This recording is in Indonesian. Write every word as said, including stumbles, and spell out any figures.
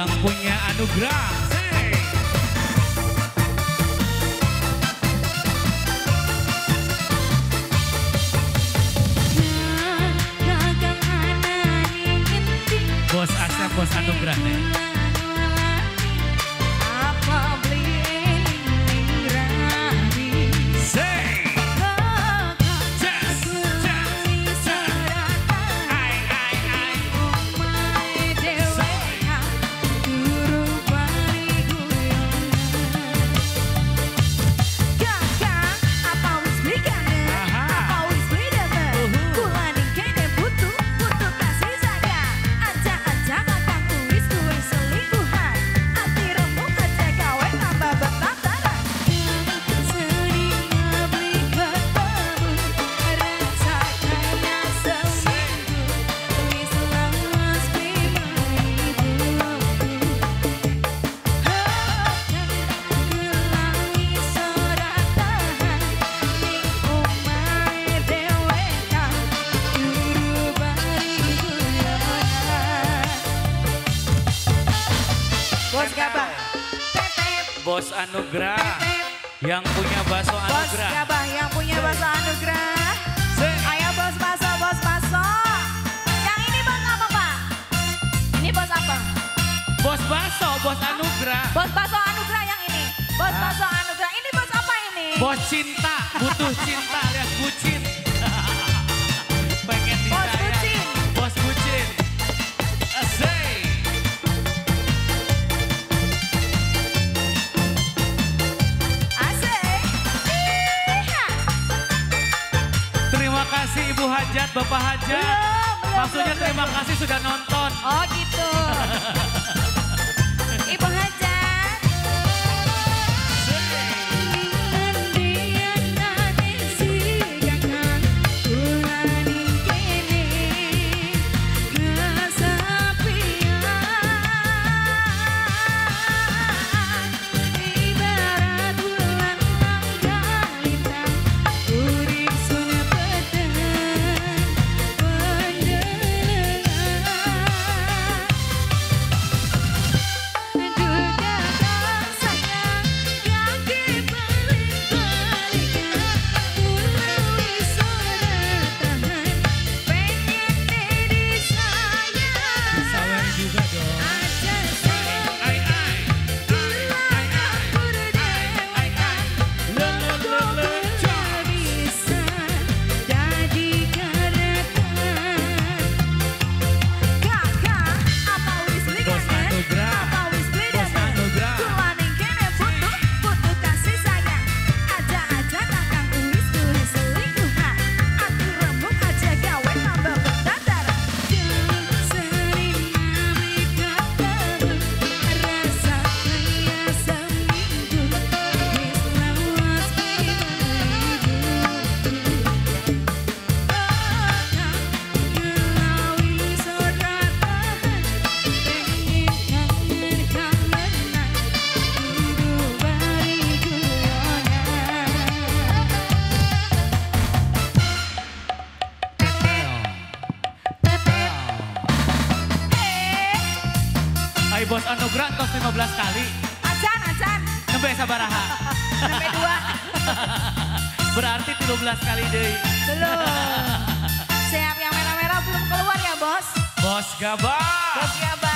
yang punya anugerah. Say. Bos Asep, bos anugerah nih. Bos anugerah yang punya bakso anugerah. Bos Gabah yang punya bakso anugerah. Ayo bos bakso, bos bakso. Yang ini bos apa pak? Ini bos apa? Bos bakso, bos anugerah. Bos bakso anugerah yang ini. Bos bakso anugerah ini bos apa ini? Bos cinta, butuh cinta lihat bucin. Pengen disayang. Bos bucin. Bos bucin. Ibu Hajat, Bapak Hajat, belum, maksudnya belum, terima belum. Kasih sudah nonton. Oh gitu. Ibu Hajat. Bos anugerah tos lima belas kali. Acan, acan. Nembe sabaraha. Nembe dua. Berarti tiga belas kali deh. Belum. Siap yang merah-merah belum keluar ya bos. Bos Gabah. Bos Gabah.